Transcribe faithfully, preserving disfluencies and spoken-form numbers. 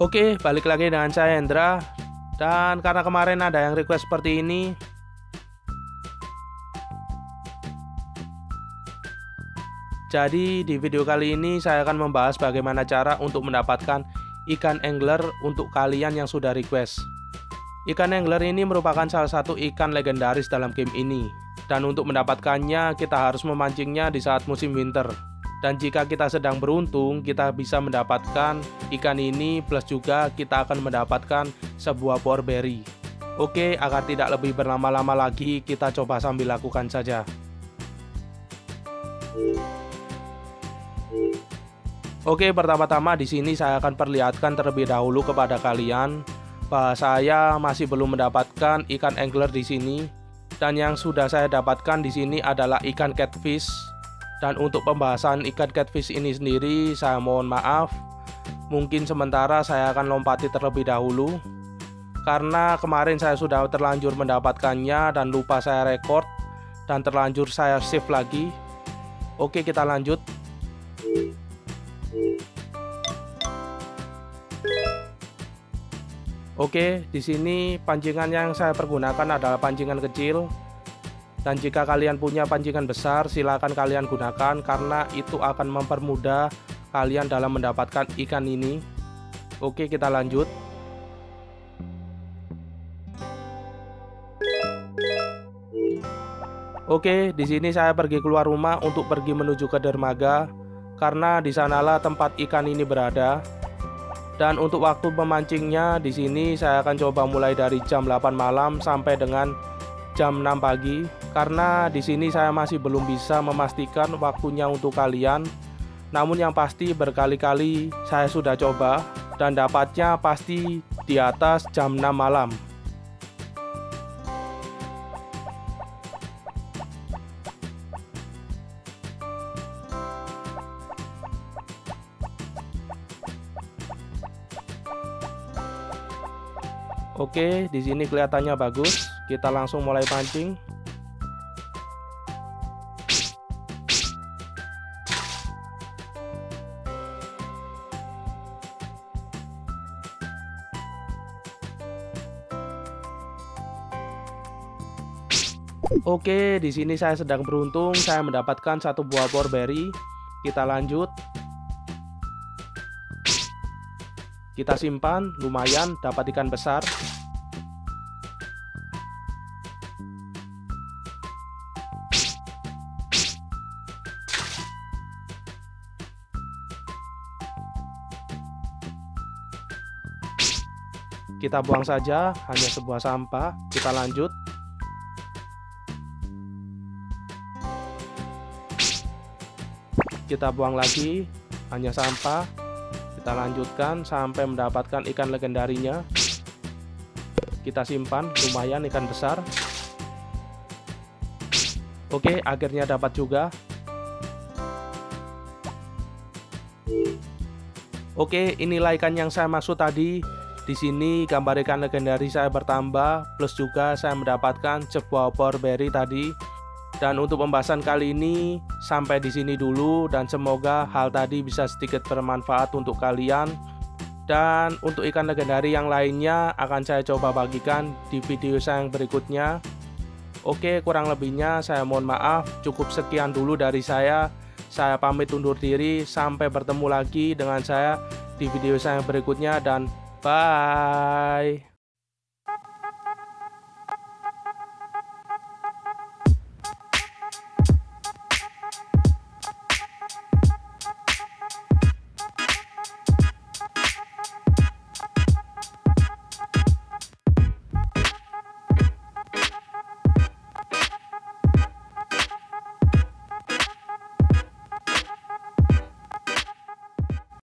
Oke, balik lagi dengan saya Hendra. Dan karena kemarin ada yang request seperti ini, jadi di video kali ini saya akan membahas bagaimana cara untuk mendapatkan ikan angler untuk kalian yang sudah request. Ikan angler ini merupakan salah satu ikan legendaris dalam game ini. Dan untuk mendapatkannya kita harus memancingnya di saat musim winter. Dan jika kita sedang beruntung, kita bisa mendapatkan ikan ini, plus juga kita akan mendapatkan sebuah power berry. Oke, agar tidak lebih berlama-lama lagi, kita coba sambil lakukan saja. Oke, pertama-tama di sini saya akan perlihatkan terlebih dahulu kepada kalian bahwa saya masih belum mendapatkan ikan angler di sini, dan yang sudah saya dapatkan di sini adalah ikan catfish. Dan untuk pembahasan ikan catfish ini sendiri, saya mohon maaf. Mungkin sementara saya akan lompati terlebih dahulu karena kemarin saya sudah terlanjur mendapatkannya dan lupa saya record dan terlanjur saya save lagi. Oke, kita lanjut. Oke, di sini pancingan yang saya pergunakan adalah pancingan kecil. Dan jika kalian punya pancingan besar, silakan kalian gunakan karena itu akan mempermudah kalian dalam mendapatkan ikan ini. Oke, kita lanjut. Oke, di sini saya pergi keluar rumah untuk pergi menuju ke dermaga karena di sanalah tempat ikan ini berada. Dan untuk waktu memancingnya di sini saya akan coba mulai dari jam delapan malam sampai dengan jam enam pagi karena di sini saya masih belum bisa memastikan waktunya untuk kalian. Namun yang pasti berkali-kali saya sudah coba dan dapatnya pasti di atas jam enam malam. Oke, di sini kelihatannya bagus. Kita langsung mulai pancing. Oke, di sini saya sedang beruntung, saya mendapatkan satu buah power berry. Kita lanjut. Kita simpan, lumayan dapat ikan besar. Kita buang saja, hanya sebuah sampah. Kita lanjut. Kita buang lagi, hanya sampah. Kita lanjutkan sampai mendapatkan ikan legendarinya. Kita simpan, lumayan ikan besar. Oke, akhirnya dapat juga. Oke, inilah ikan yang saya maksud tadi. Di sini gambar ikan legendaris saya bertambah, plus juga saya mendapatkan sebuah power berry tadi. Dan untuk pembahasan kali ini sampai di sini dulu dan semoga hal tadi bisa sedikit bermanfaat untuk kalian. Dan untuk ikan legendaris yang lainnya akan saya coba bagikan di video saya yang berikutnya. Oke, kurang lebihnya saya mohon maaf, cukup sekian dulu dari saya. Saya pamit undur diri, sampai bertemu lagi dengan saya di video saya yang berikutnya dan bye.